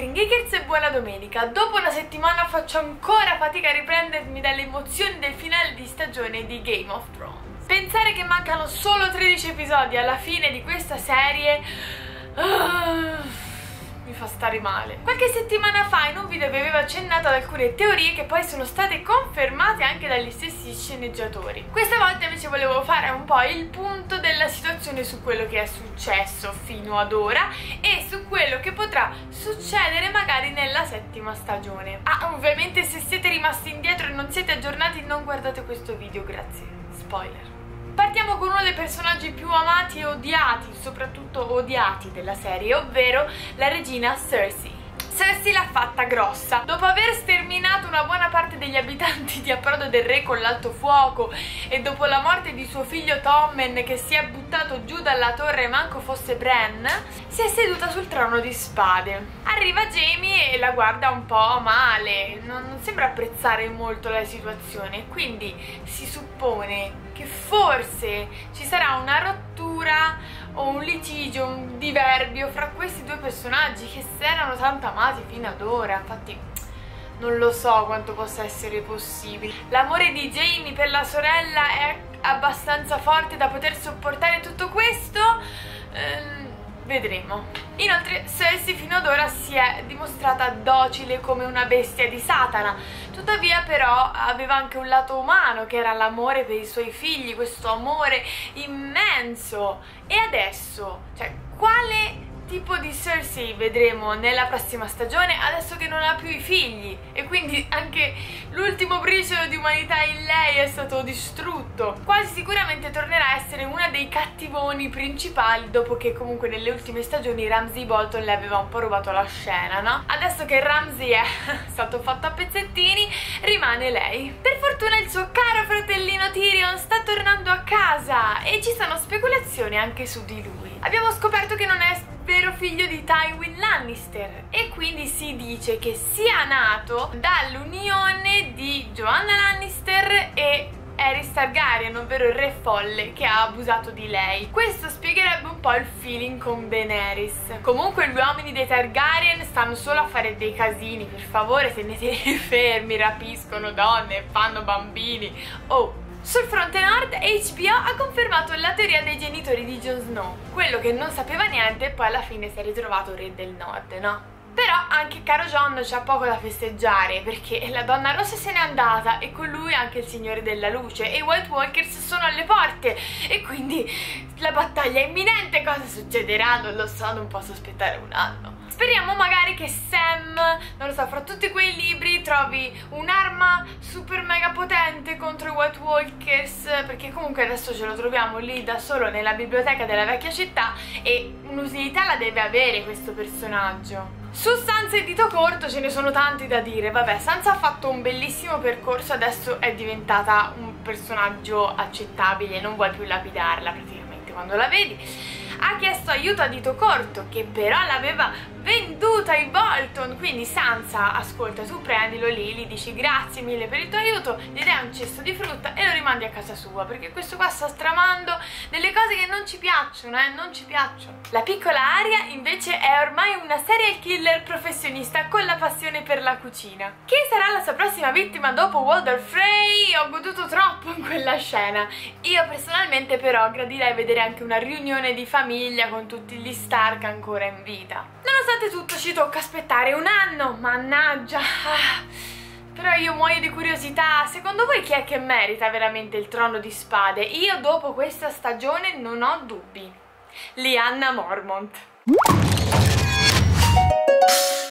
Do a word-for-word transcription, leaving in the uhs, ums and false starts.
Kring Geekers e buona domenica. Dopo una settimana faccio ancora fatica a riprendermi dalle emozioni del finale di stagione di Game of Thrones. Pensare che mancano solo tredici episodi alla fine di questa serie uh, mi fa stare male. Qualche settimana fa in un video vi avevo accennato ad alcune teorie che poi sono state confermate anche dagli stessi sceneggiatori. Questa volta invece volevo fare un po' il punto della situazione su quello che è successo fino ad ora e su quello che potrà succedere magari nella settima stagione. Ah, ovviamente se siete rimasti indietro e non siete aggiornati non guardate questo video, grazie. Spoiler. Partiamo con uno dei personaggi più amati e odiati, soprattutto odiati della serie, ovvero la regina Cersei. Cersei l'ha fatta grossa. Dopo aver sterminato una buona parte degli abitanti di Approdo del Re con l'alto fuoco e dopo la morte di suo figlio Tommen che si è buttato giù dalla torre manco fosse Bran, si è seduta sul trono di spade. Arriva Jaime e la guarda un po' male, non sembra apprezzare molto la situazione, quindi si suppone che forse ci sarà una rottura o un litigio, un diverbio fra questi due personaggi che si erano tanto amati fino ad ora. Infatti non lo so quanto possa essere possibile. L'amore di Jaime per la sorella è abbastanza forte da poter sopportare tutto questo? Ehm, vedremo. Inoltre Cersei fino ad ora si è dimostrata docile come una bestia di Satana. Tuttavia però aveva anche un lato umano che era l'amore per i suoi figli, questo amore immenso. E adesso, cioè, quale tipo di Cersei vedremo nella prossima stagione adesso che non ha più i figli e quindi anche l'ultimo briciolo di umanità in lei è stato distrutto? Quasi sicuramente tornerà a essere una dei cattivoni principali, dopo che comunque nelle ultime stagioni Ramsay Bolton le aveva un po' rubato la scena, no? Adesso che Ramsay è stato fatto a pezzettini rimane lei. Per fortuna il suo caro fratellino Tyrion sta tornando a casa e ci sono speculazioni anche su di lui. Abbiamo scoperto che non è vero figlio di Tywin Lannister e quindi si dice che sia nato dall'unione di Joanna Lannister e Aerys Targaryen, ovvero il re folle che ha abusato di lei. Questo spiegherebbe un po' il feeling con Daenerys. Comunque gli uomini dei Targaryen stanno solo a fare dei casini, per favore teneteli fermi, rapiscono donne, fanno bambini. Oh! Sul fronte nord H B O ha confermato la teoria dei genitori di Jon Snow, quello che non sapeva niente e poi alla fine si è ritrovato re del nord, no? Però anche caro Jon c'ha poco da festeggiare perché la donna rossa se n'è andata e con lui anche il signore della luce e i White Walkers sono alle porte e quindi la battaglia è imminente. Cosa succederà? Non lo so, non posso aspettare un anno. Speriamo magari che Sam, non lo so, fra tutti quei libri trovi un'arma super mega potente contro i White Walkers, perché comunque adesso ce lo troviamo lì da solo nella biblioteca della vecchia città e un'utilità la deve avere questo personaggio. Su Sansa e Ditocorto ce ne sono tanti da dire. Vabbè, Sansa ha fatto un bellissimo percorso, adesso è diventata un personaggio accettabile, non vuoi più lapidarla praticamente quando la vedi. Ha chiesto aiuto a Ditocorto che però l'aveva venduta ai Bolton, quindi Sansa, ascolta, tu prendilo lì, gli dici grazie mille per il tuo aiuto, gli dai un cesto di frutta e lo rimandi a casa sua, perché questo qua sta stramando delle cose che non ci piacciono, eh, non ci piacciono. La piccola Arya invece è ormai una serial killer professionista con la passione per la cucina. Chi sarà la sua prossima vittima dopo Walder Frey? Ho goduto troppo in quella scena. Io personalmente però gradirei vedere anche una riunione di famiglia con tutti gli Stark ancora in vita. Nonostante tutto ci tocca aspettare un anno, mannaggia. Però io muoio di curiosità, secondo voi chi è che merita veramente il trono di spade? Io dopo questa stagione non ho dubbi. Lyanna Mormont.